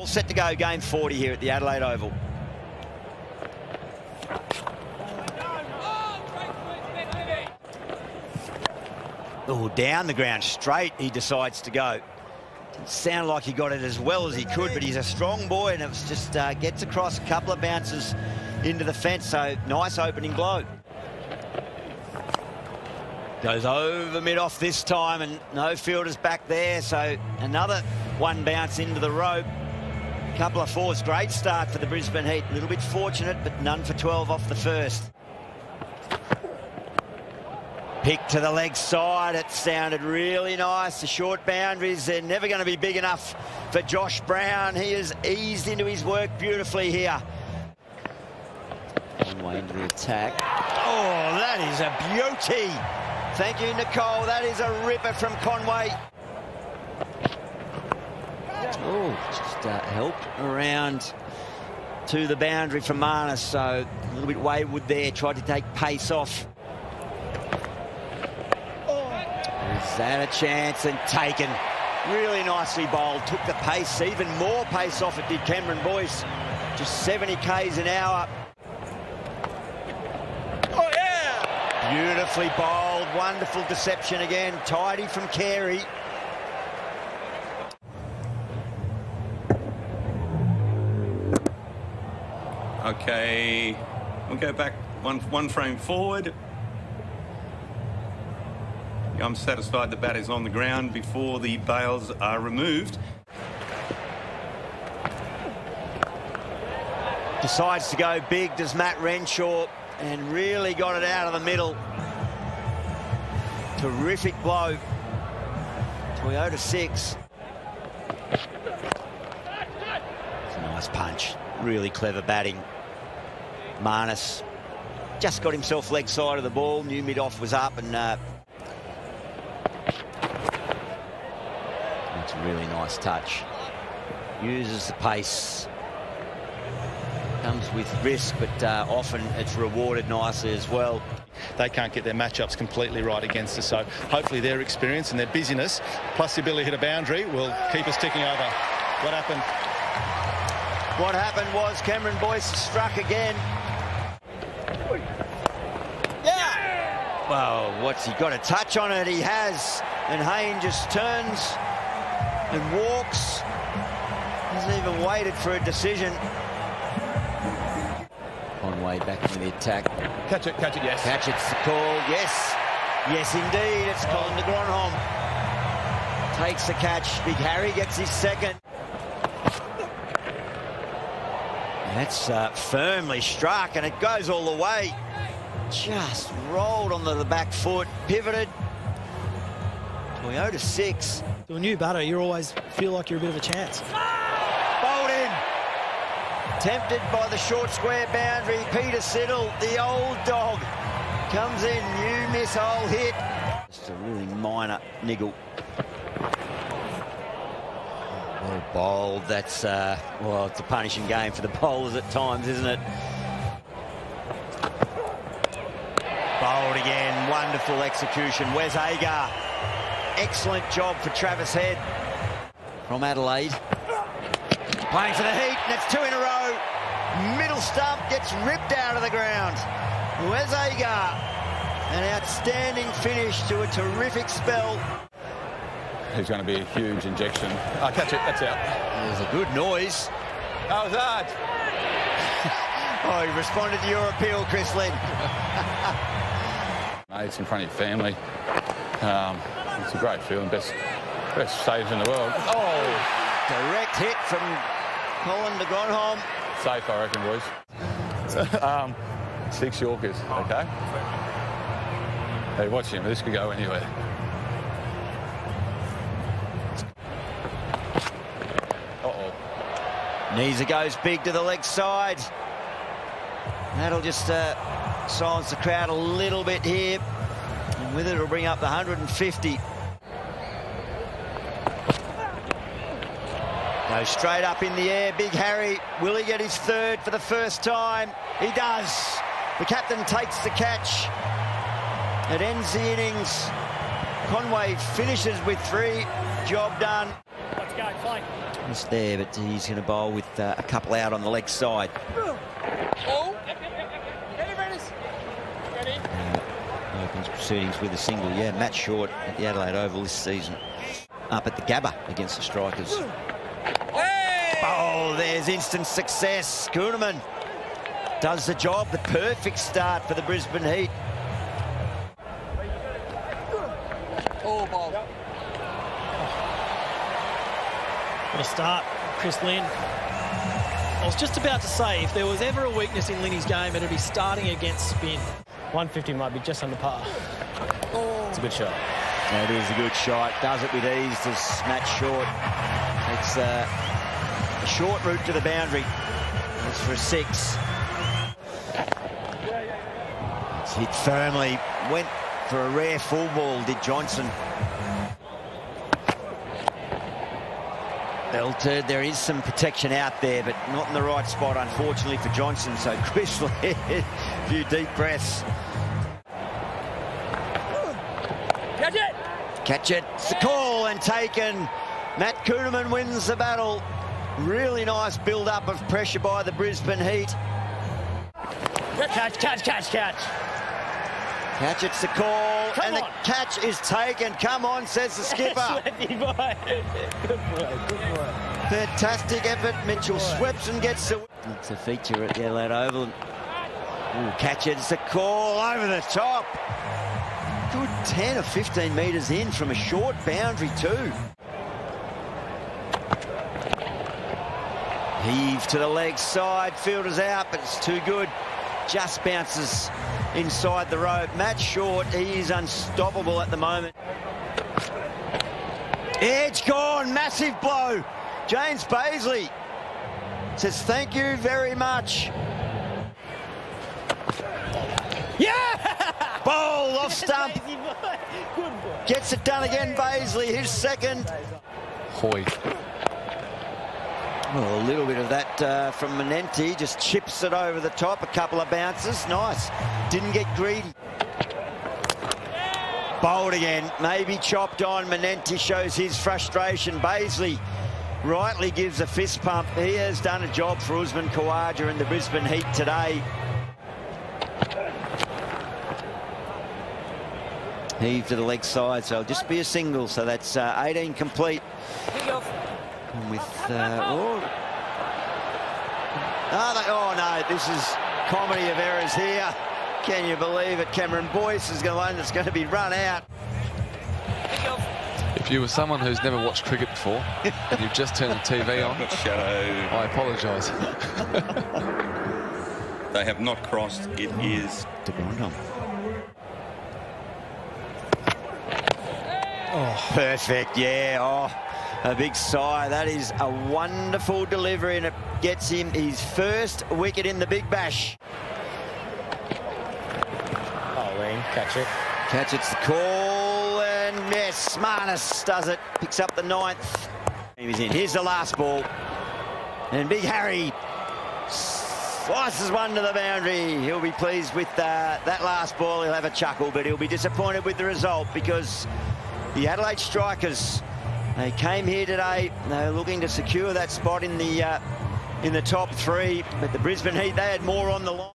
All set to go, game 40 here at the Adelaide Oval. Oh, down the ground straight, he decides to go. Didn't sound like he got it as well as he could, but he's a strong boy, and it was just gets across a couple of bounces into the fence, so nice opening blow. Goes over mid-off this time, and no fielders back there, so another one bounce into the rope. Couple of fours, great start for the Brisbane Heat. A little bit fortunate, but none for 12 off the first. Pick to the leg side, it sounded really nice. The short boundaries, they're never going to be big enough for Josh Brown. He has eased into his work beautifully here. Conway into the attack. Oh, that is a beauty. Thank you, Nicole. That is a ripper from Conway. Oh, just helped around to the boundary from Marnus, so a little bit wayward there, tried to take pace off. Is that a chance? And taken. Really nicely bowled, took the pace, even more pace off it did Cameron Boyce. Just 70 k's an hour. Oh yeah! Beautifully bowled, wonderful deception again, tidy from Carey. Okay, we'll go back one frame forward. I'm satisfied the bat is on the ground before the bails are removed. Decides to go big, does Matt Renshaw, and really got it out of the middle. Terrific blow. Toyota 6. It's a nice punch. Really clever batting. Marnus just got himself leg side of the ball, knew mid-off was up, and that's a really nice touch. Uses the pace. Comes with risk, but often it's rewarded nicely as well. They can't get their matchups completely right against us, so hopefully their experience and their busyness, plus the ability to hit a boundary, will keep us ticking over. What happened? What happened was Cameron Boyce struck again. Yeah! Well, what's he got? A touch on it, he has. And Hayne just turns and walks. Hasn't even waited for a decision. Conway back into the attack. Catch it, yes. Catch it's the call, yes. Yes, indeed, it's Colin de Grandhomme. Takes the catch. Big Harry gets his second. That's firmly struck, and it goes all the way. Just rolled onto the back foot, pivoted. Toyota 6. To a new batter, you always feel like you're a bit of a chance. Bowled in. Tempted by the short square boundary. Peter Siddle, the old dog, comes in. New miss hole hit. Just a really minor niggle. Well bowled, that's, well, it's a punishing game for the bowlers at times, isn't it? Bowled again, wonderful execution. Wes Agar, excellent job for Travis Head. From Adelaide, playing for the Heat, and it's two in a row. Middle stump gets ripped out of the ground. Wes Agar, an outstanding finish to a terrific spell. There's going to be a huge injection. Oh, catch it, that's out. There's a good noise. How was that? Oh, he responded to your appeal, Chris Lynn. Mates in front of your family. It's a great feeling, best saves in the world. Oh, direct hit from Colin de Grandhomme. Safe, I reckon, boys. 6 Yorkers, okay? Hey, watch him, this could go anywhere. Knees goes big to the leg side. That'll just silence the crowd a little bit here. And with it, it'll bring up the 150. Goes straight up in the air. Big Harry, will he get his third for the first time? He does. The captain takes the catch. It ends the innings. Conway finishes with 3. Job done. go, play. It's there, but he's going to bowl with a couple out on the leg side. Oh. Opens proceedings with a single. Yeah, Matt Short at the Adelaide Oval this season. Up at the Gabba against the Strikers. Hey! Oh, there's instant success. Kuhnemann does the job. The perfect start for the Brisbane Heat. Oh, ball. Yep. What a start, Chris Lynn. I was just about to say, if there was ever a weakness in Linny's game, it'd be starting against spin. 150 might be just under par. Oh. It's a good shot. It is a good shot. Does it with ease to Matt Short. It's a short route to the boundary. It's for a six. It's hit firmly. Went for a rare full ball, did Johnson. Belted. There is some protection out there, but not in the right spot, unfortunately, for Johnson. So Chris Lynn, a few deep breaths. Catch it! Catch it. It's a call and taken. Matt Kuhnemann wins the battle. Really nice build-up of pressure by the Brisbane Heat. Catch, catch, catch, catch. Catch, it's the call, come and on. The catch is taken. Come on, says the skipper. Good boy. Good boy. Fantastic effort. Mitchell sweeps and gets the... It's a feature at the Adelaide Oval. Ooh, catch it, it's the call, over the top. Good 10 or 15 metres in from a short boundary too. Heave to the leg side, fielder's out, but it's too good. Just bounces inside the rope. Matt Short, he is unstoppable at the moment. Edge gone, massive blow. James Baisley says thank you very much. Yeah! Bowl off stump. Gets it done again, Baisley, his second. Hoy. Well, a little bit of that from Menenti, just chips it over the top, a couple of bounces, nice. Didn't get greedy. Yeah. Bowled again, maybe chopped on. Menenti shows his frustration. Baisley rightly gives a fist pump. He has done a job for Usman Khawaja and the Brisbane Heat today. Heave to the leg side, so it'll just be a single, so that's 18 complete. With this is comedy of errors here. Can you believe it? Cameron Boyce is the one that's going to be run out. If you were someone who's never watched cricket before and you've just turned the TV on, I apologise. They have not crossed. It is de Grandhomme. Oh, perfect. Yeah. Oh. A big sigh. That is a wonderful delivery, and it gets him his first wicket in the Big Bash. Oh, Lane, catch it. Catch it's the call, and yes, Marnus does it. Picks up the ninth. He's in. Here's the last ball, and Big Harry slices one to the boundary. He'll be pleased with that last ball. He'll have a chuckle, but he'll be disappointed with the result because the Adelaide Strikers. They came here today, they're looking to secure that spot in the top three, but the Brisbane Heat, they had more on the line.